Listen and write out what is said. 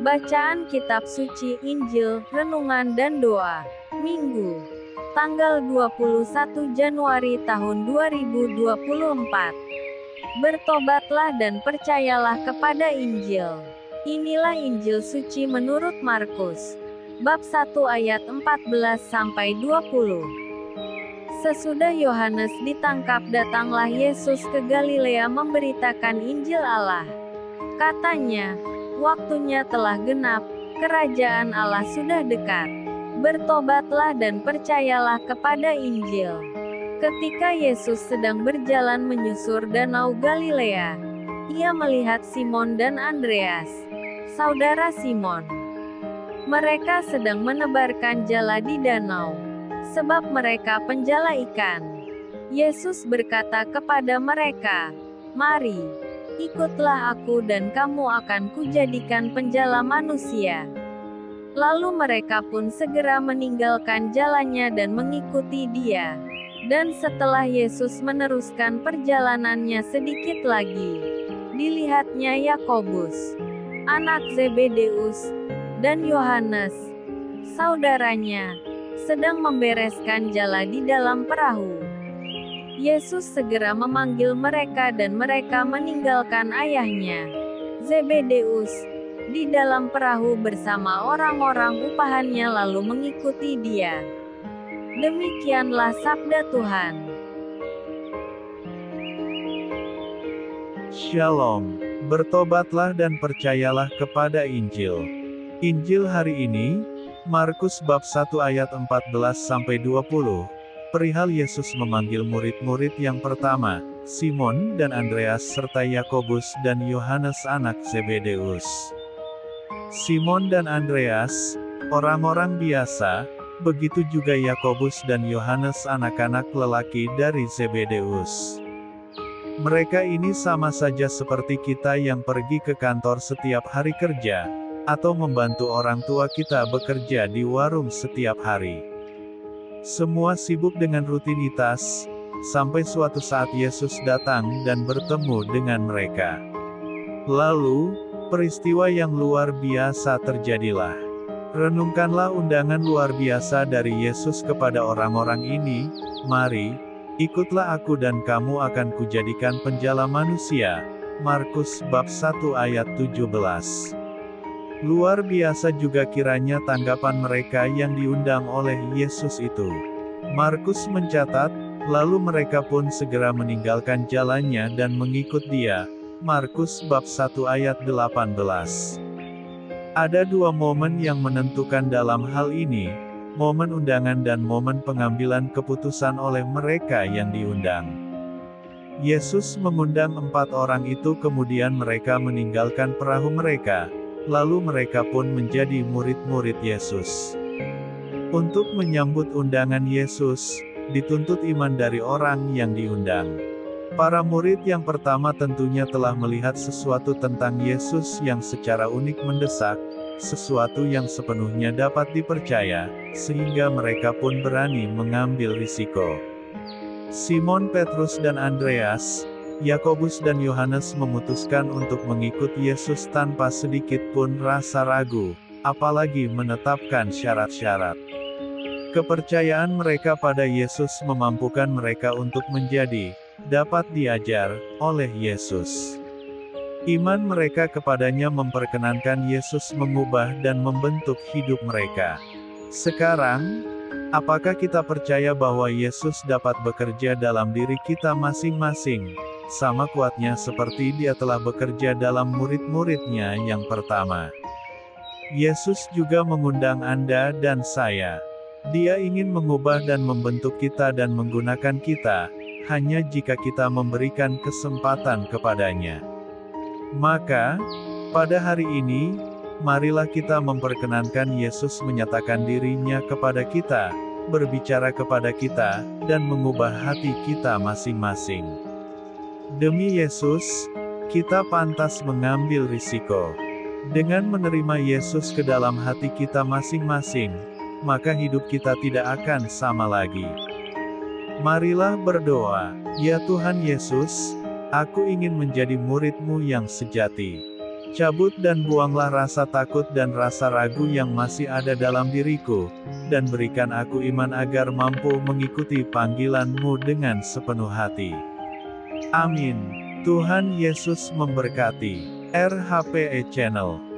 Bacaan Kitab Suci Injil, Renungan dan Doa. Minggu, tanggal 21 Januari tahun 2024. Bertobatlah dan percayalah kepada Injil. Inilah Injil Suci menurut Markus, bab 1 ayat 14-20. Sesudah Yohanes ditangkap, datanglah Yesus ke Galilea memberitakan Injil Allah. Katanya, waktunya telah genap, kerajaan Allah sudah dekat. Bertobatlah dan percayalah kepada Injil. Ketika Yesus sedang berjalan menyusur danau Galilea, ia melihat Simon dan Andreas, saudara Simon. Mereka sedang menebarkan jala di danau, sebab mereka penjala ikan. Yesus berkata kepada mereka, "Mari, ikutlah aku dan kamu akan kujadikan penjala manusia." Lalu mereka pun segera meninggalkan jalannya dan mengikuti dia. Dan setelah Yesus meneruskan perjalanannya sedikit lagi, dilihatnya Yakobus, anak Zebedeus, dan Yohanes, saudaranya, sedang membereskan jala di dalam perahu. Yesus segera memanggil mereka dan mereka meninggalkan ayahnya, Zebedeus, di dalam perahu bersama orang-orang upahannya lalu mengikuti dia. Demikianlah sabda Tuhan. Shalom, bertobatlah dan percayalah kepada Injil. Injil hari ini, Markus bab 1 ayat 14-20, perihal Yesus memanggil murid-murid yang pertama, Simon dan Andreas serta Yakobus dan Yohanes anak Zebedeus. Simon dan Andreas, orang-orang biasa, begitu juga Yakobus dan Yohanes anak-anak lelaki dari Zebedeus. Mereka ini sama saja seperti kita yang pergi ke kantor setiap hari kerja, atau membantu orang tua kita bekerja di warung setiap hari. Semua sibuk dengan rutinitas, sampai suatu saat Yesus datang dan bertemu dengan mereka. Lalu, peristiwa yang luar biasa terjadilah. Renungkanlah undangan luar biasa dari Yesus kepada orang-orang ini, "Mari, ikutlah aku dan kamu akan kujadikan penjala manusia." Markus bab 1 ayat 17. Luar biasa juga kiranya tanggapan mereka yang diundang oleh Yesus itu. Markus mencatat, lalu mereka pun segera meninggalkan jalannya dan mengikut dia. Markus bab 1 ayat 18. Ada dua momen yang menentukan dalam hal ini, momen undangan dan momen pengambilan keputusan oleh mereka yang diundang. Yesus mengundang 4 orang itu, kemudian mereka meninggalkan perahu mereka. Lalu mereka pun menjadi murid-murid Yesus. Untuk menyambut undangan Yesus, dituntut iman dari orang yang diundang. Para murid yang pertama tentunya telah melihat sesuatu tentang Yesus yang secara unik mendesak, sesuatu yang sepenuhnya dapat dipercaya, sehingga mereka pun berani mengambil risiko. Simon Petrus dan Andreas, Yakobus dan Yohanes memutuskan untuk mengikuti Yesus tanpa sedikit pun rasa ragu, apalagi menetapkan syarat-syarat. Kepercayaan mereka pada Yesus memampukan mereka untuk menjadi dapat diajar oleh Yesus. Iman mereka kepadanya memperkenankan Yesus mengubah dan membentuk hidup mereka. Sekarang, apakah kita percaya bahwa Yesus dapat bekerja dalam diri kita masing-masing? Sama kuatnya seperti dia telah bekerja dalam murid-muridnya yang pertama. Yesus juga mengundang Anda dan saya. Dia ingin mengubah dan membentuk kita dan menggunakan kita, hanya jika kita memberikan kesempatan kepadanya. Maka, pada hari ini, marilah kita memperkenankan Yesus menyatakan dirinya kepada kita, berbicara kepada kita, dan mengubah hati kita masing-masing. Demi Yesus, kita pantas mengambil risiko. Dengan menerima Yesus ke dalam hati kita masing-masing, maka hidup kita tidak akan sama lagi. Marilah berdoa, "Ya Tuhan Yesus, aku ingin menjadi murid-Mu yang sejati. Cabut dan buanglah rasa takut dan rasa ragu yang masih ada dalam diriku, dan berikan aku iman agar mampu mengikuti panggilan-Mu dengan sepenuh hati. Amin. Tuhan Yesus memberkati. RHPE Channel.